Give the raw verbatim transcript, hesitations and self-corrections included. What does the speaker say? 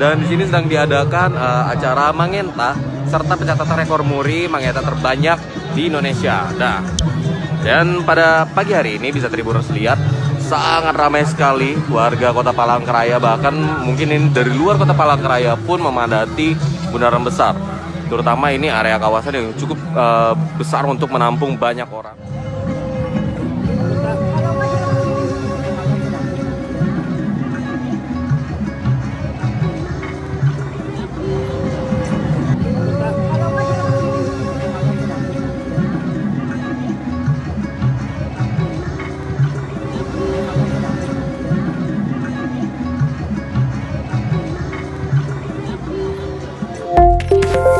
Dan di sini sedang diadakan uh, acara Mangenta serta pencatatan rekor Muri Mangenta terbanyak di Indonesia. Nah, dan pada pagi hari ini bisa Tribuners lihat sangat ramai sekali warga Kota Palangkaraya, bahkan mungkin ini dari luar Kota Palangkaraya pun memadati bundaran besar. Terutama ini area kawasan yang cukup uh, besar untuk menampung banyak orang. Thank you.